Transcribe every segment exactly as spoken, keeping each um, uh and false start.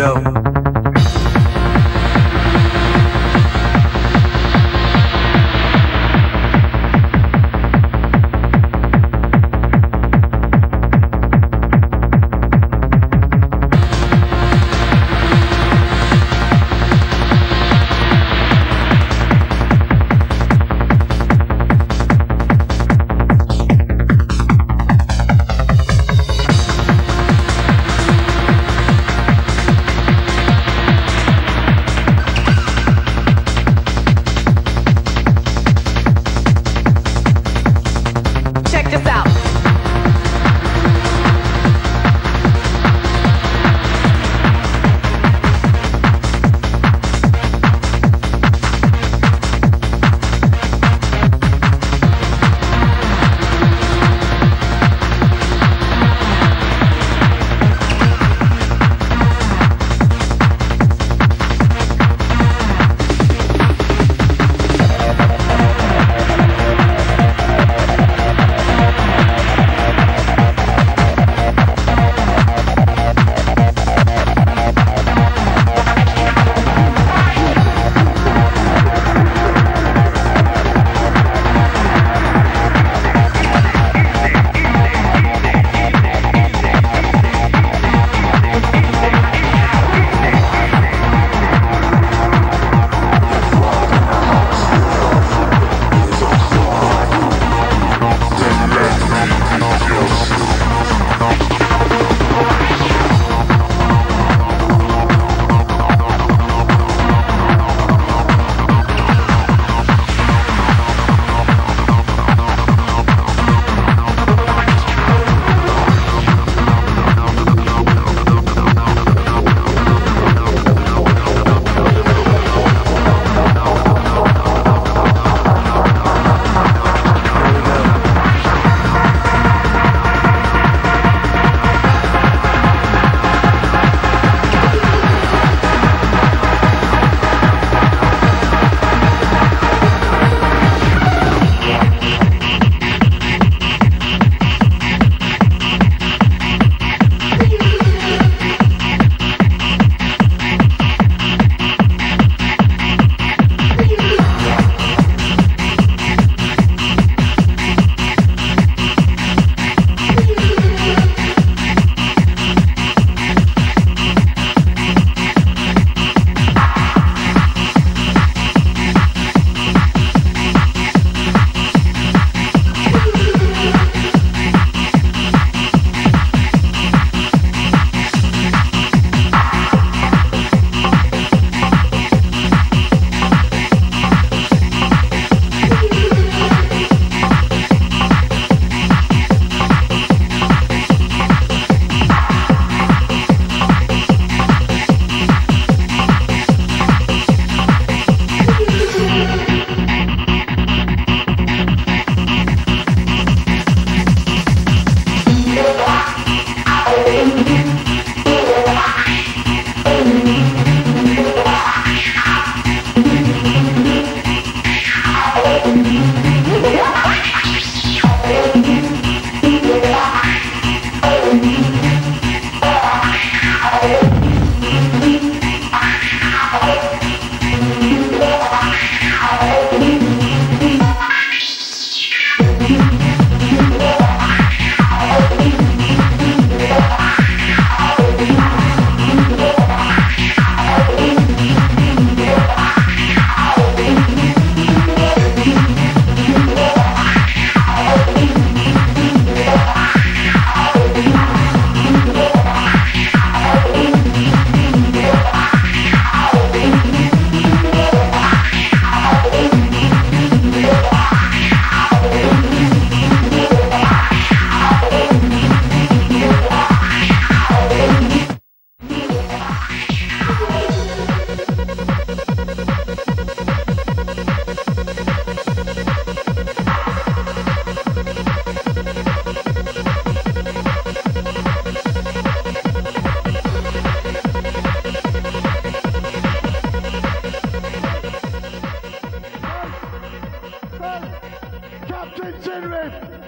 go.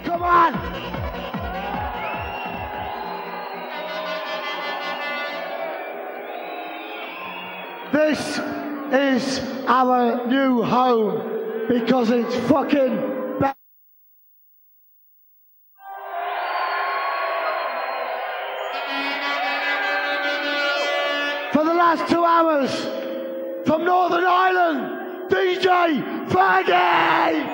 Come on! This is our new home because it's fucking... For the last two hours, from Northern Ireland, D J Fergie!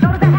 Go to the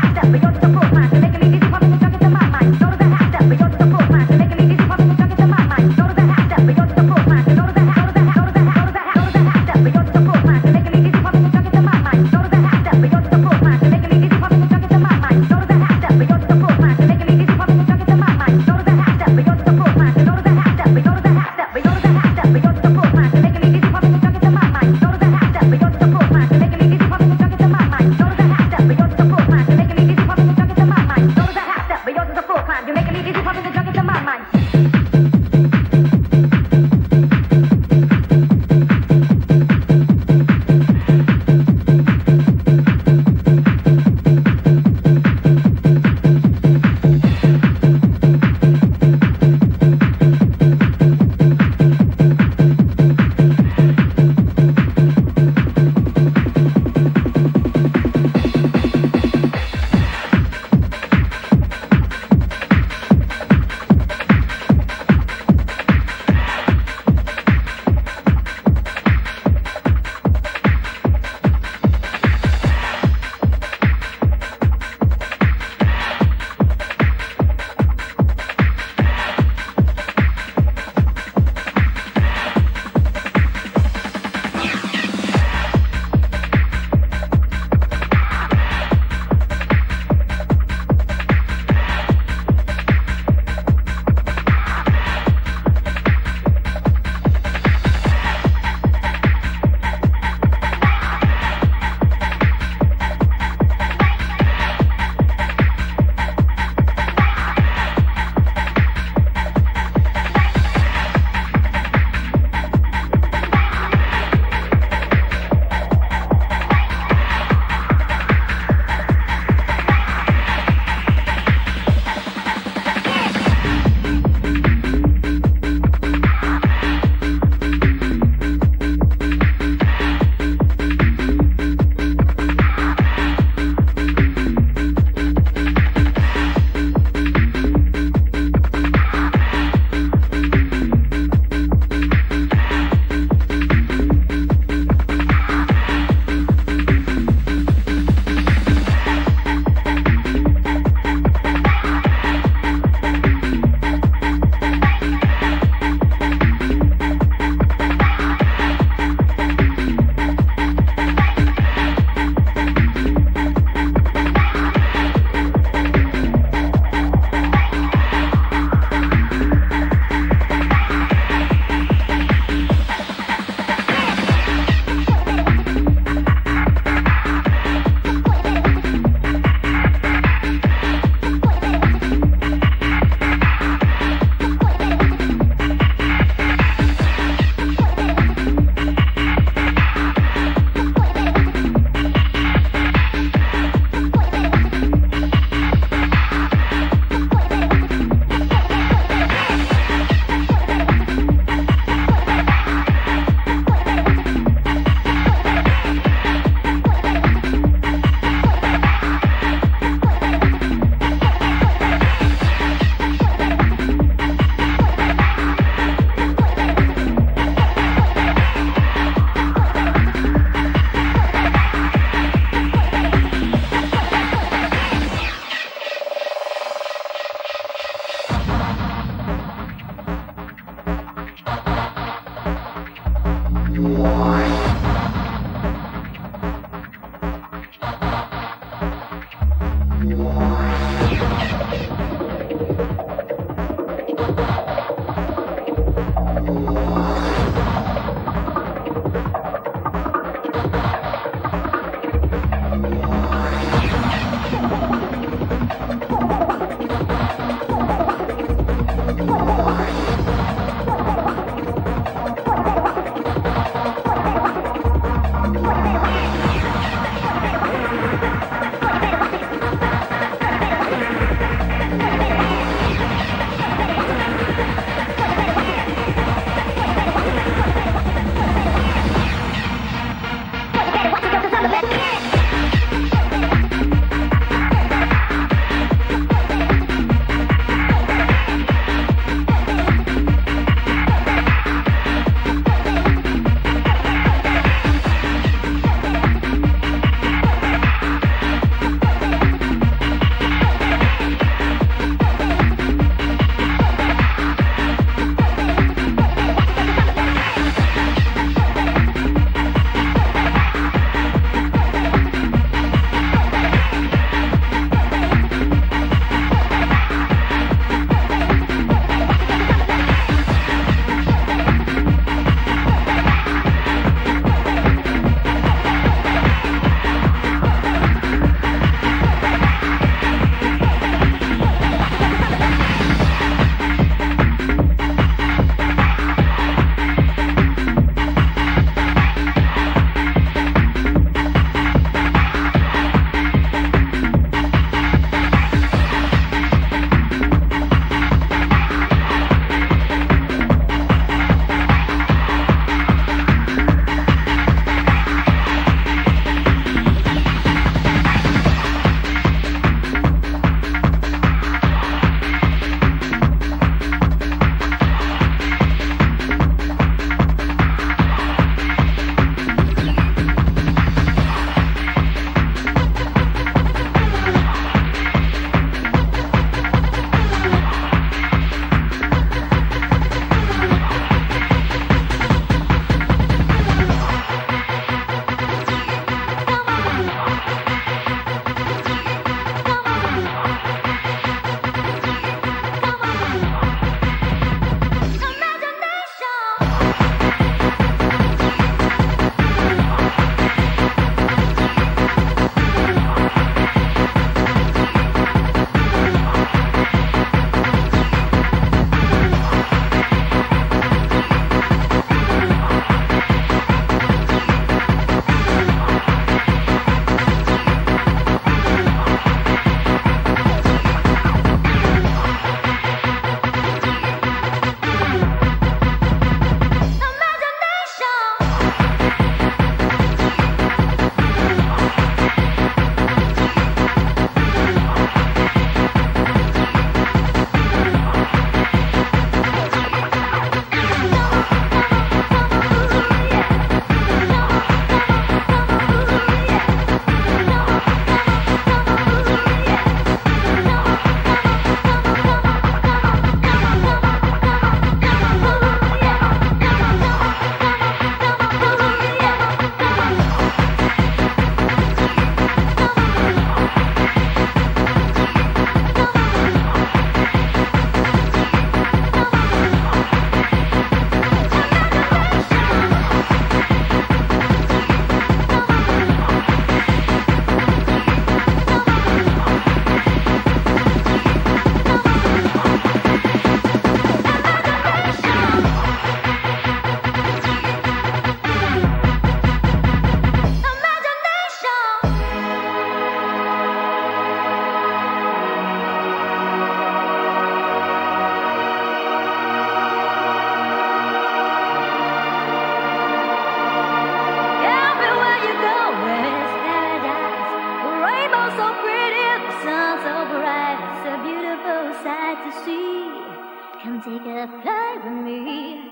to see. Come take a flight with me.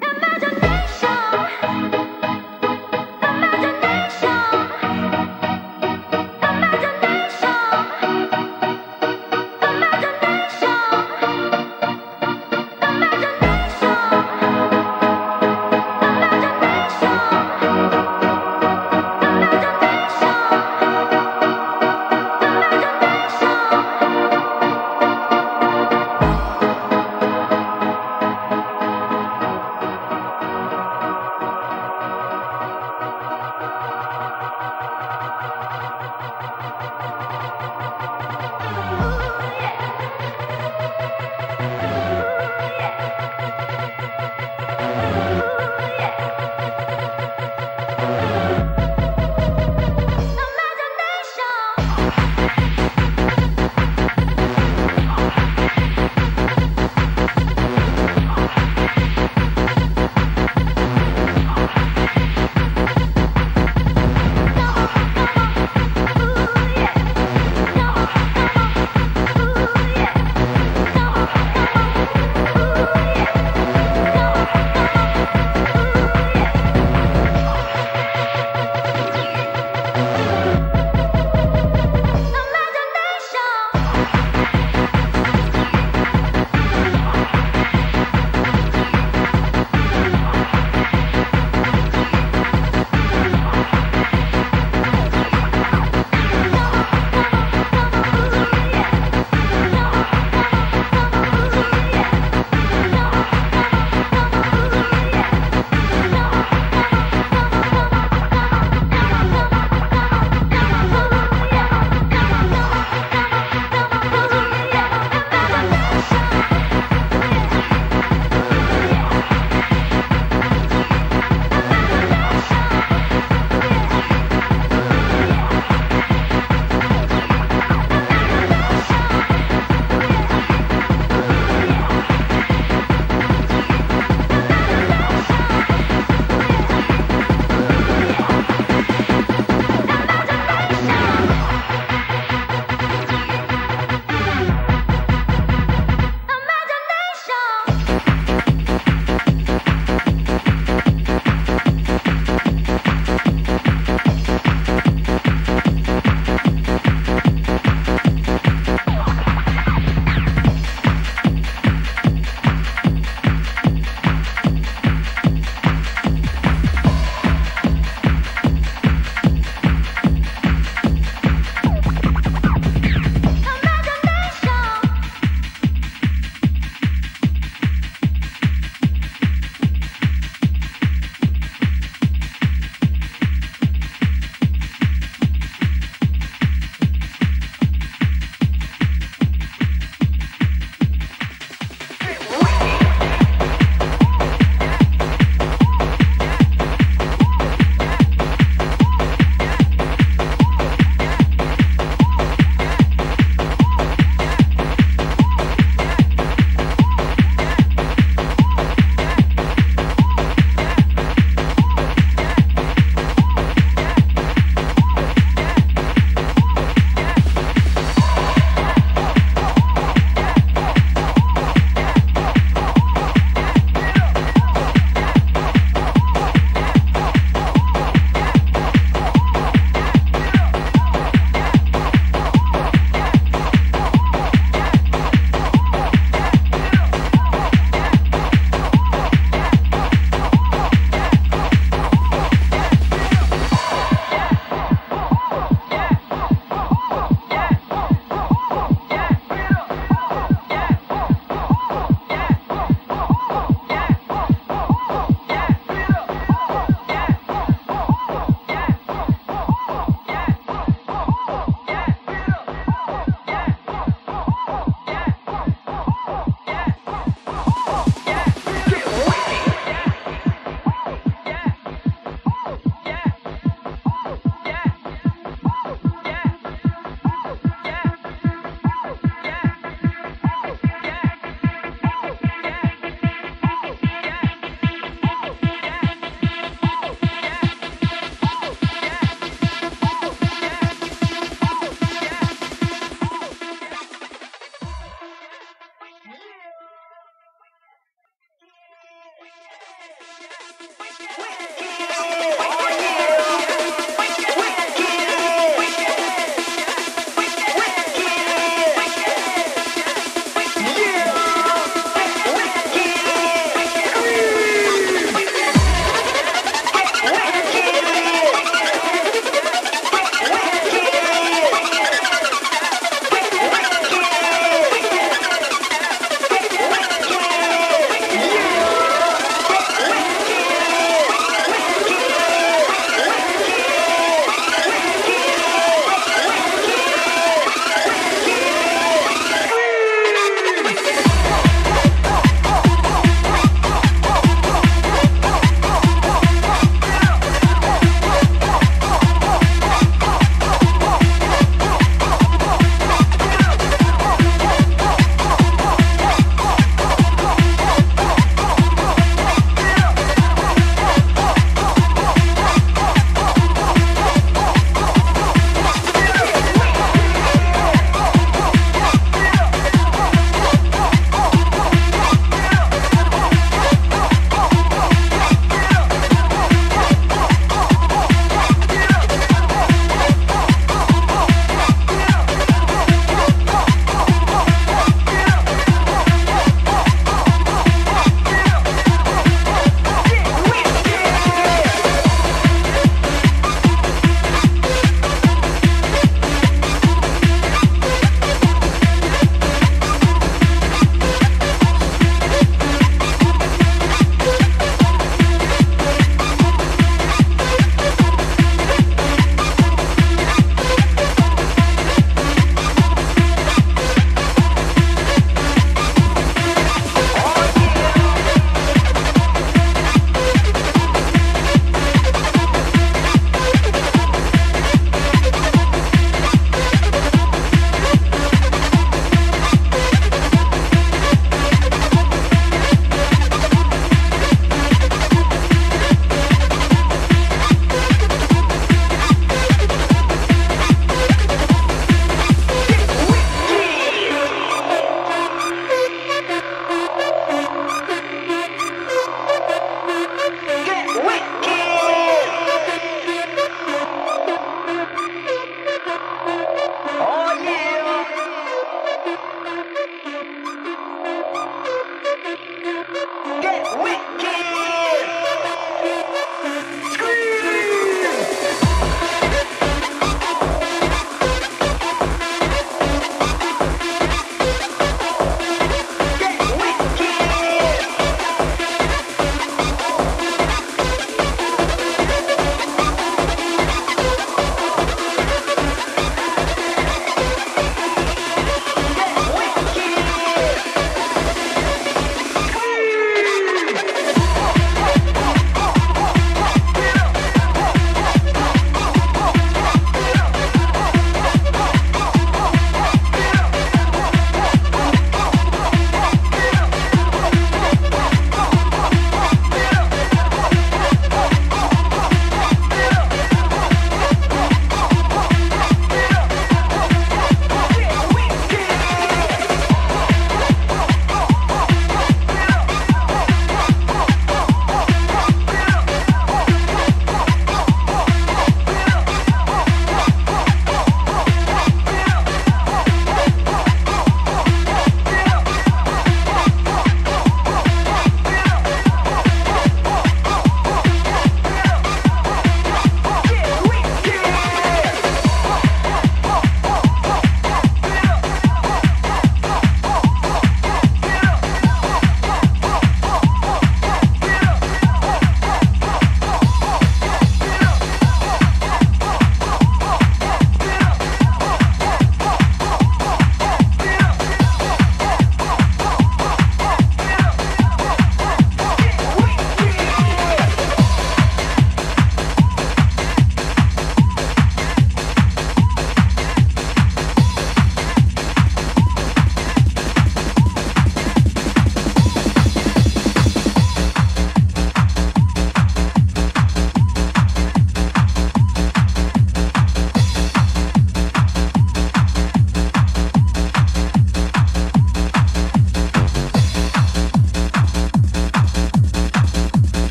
Imagination. Come on.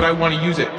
God, I want to use it.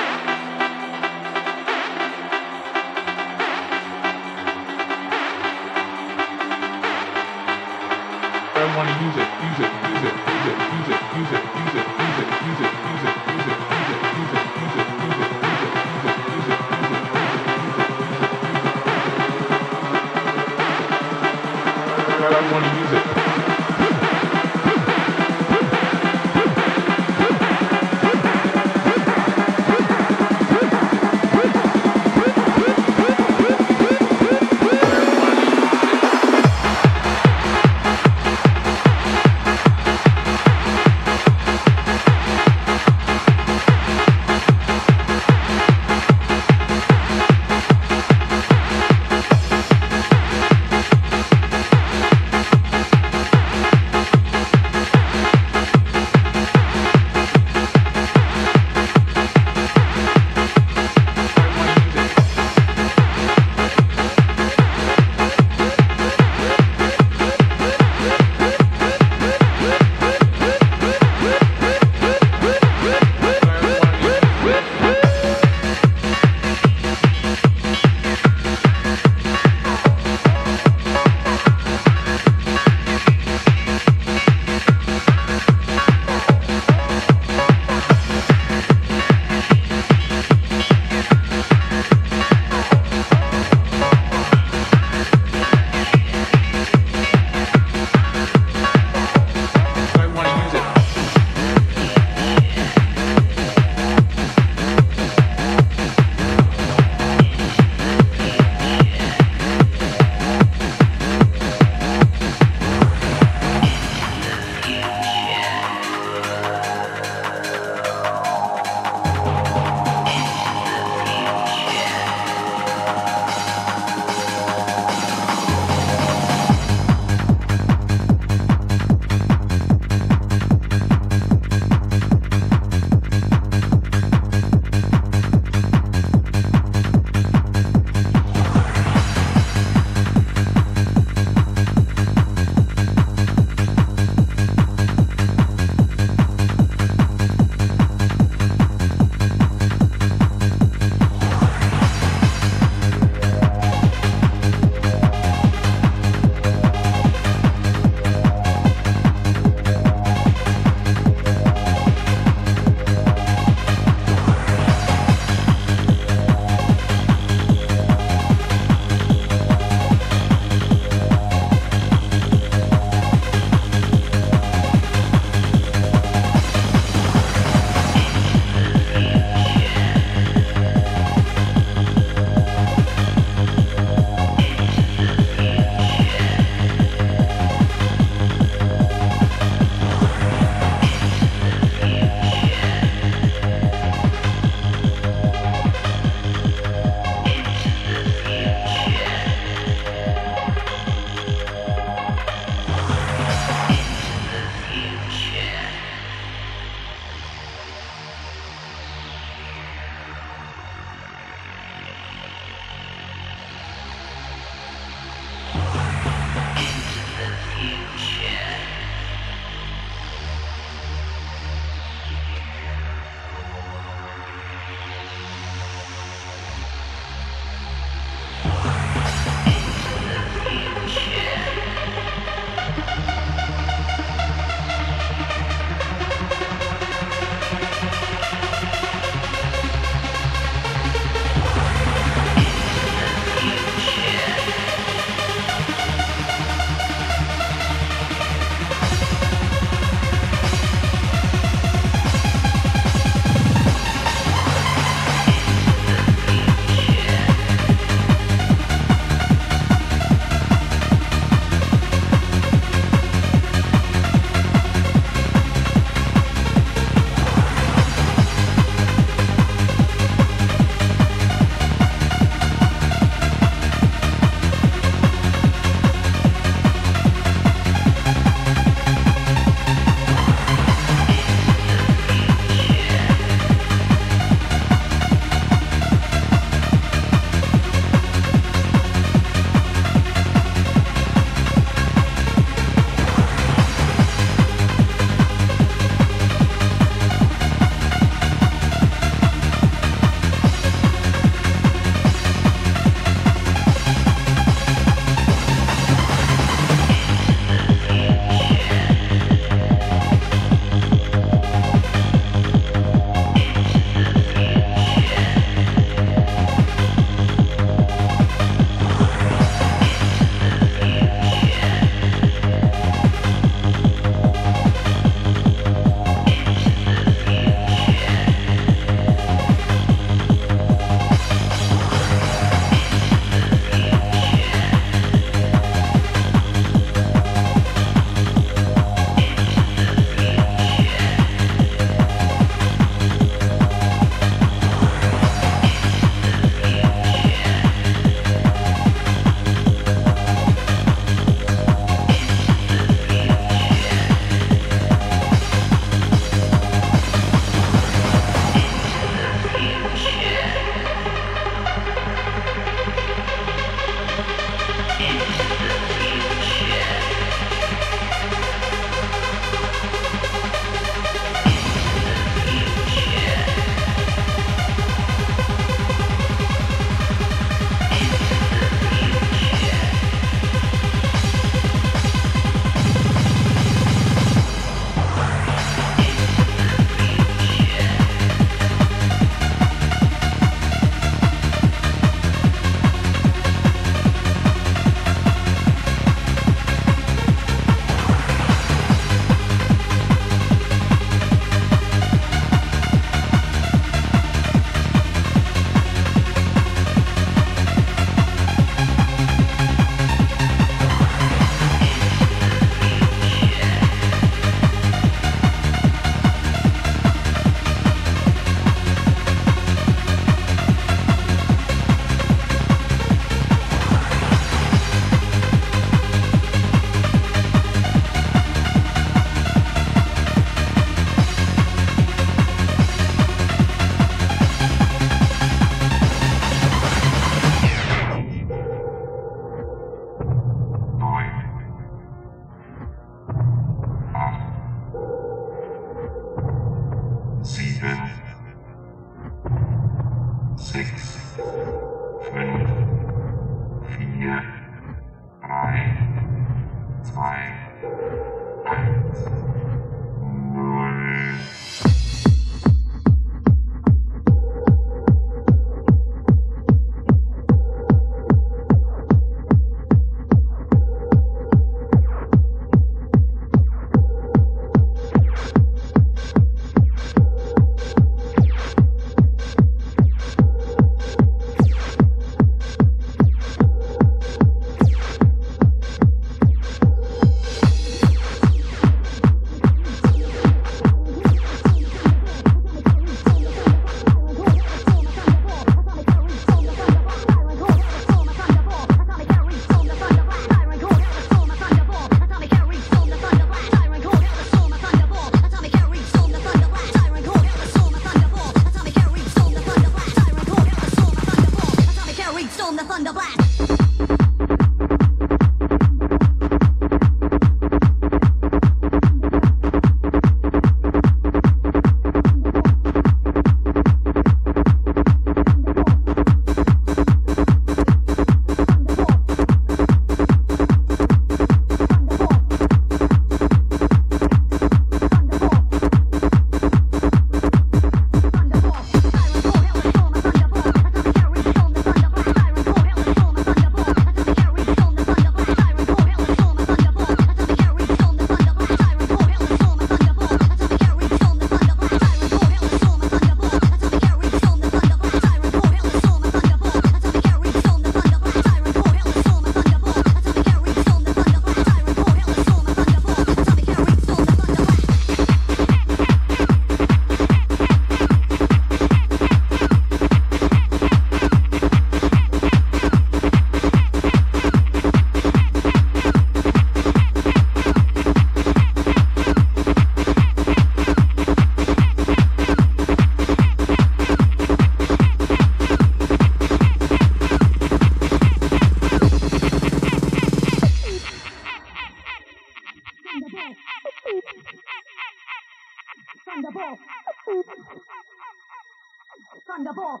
Thunderbolt!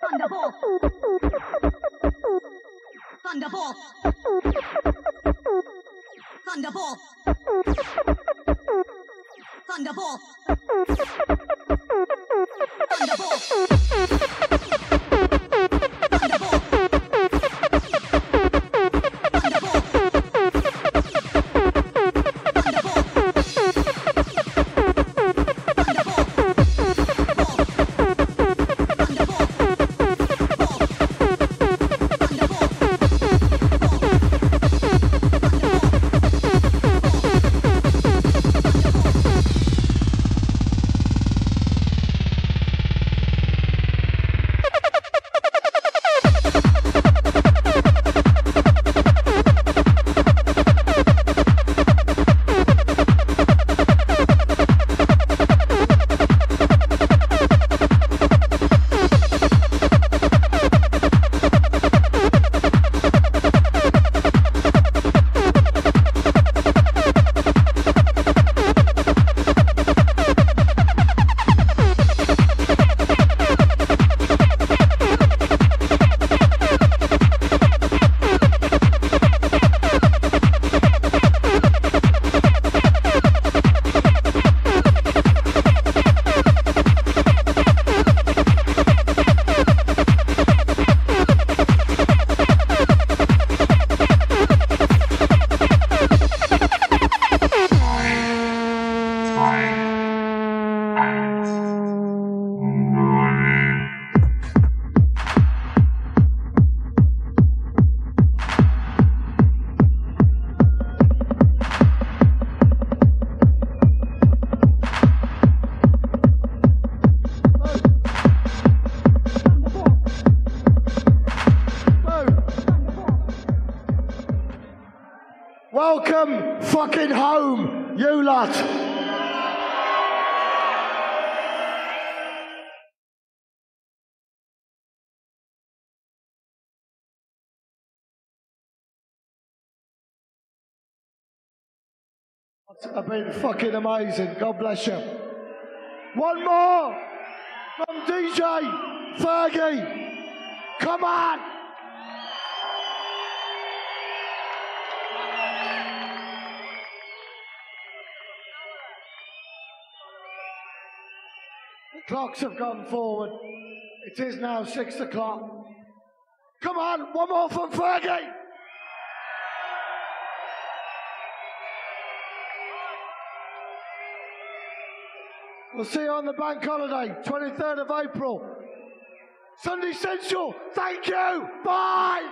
Thunderbolt! Thunderbolt! Thunderbolt! Thunderbolt! Thunderbolt! Welcome fucking home, you lot. I've been fucking amazing. God bless you. One more from D J Fergie. Come on. Clocks have gone forward. It is now six o'clock. Come on, one more from Fergie. We'll see you on the bank holiday, twenty-third of April. Sundissential, thank you. Bye.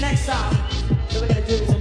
next time. So we're gonna do this.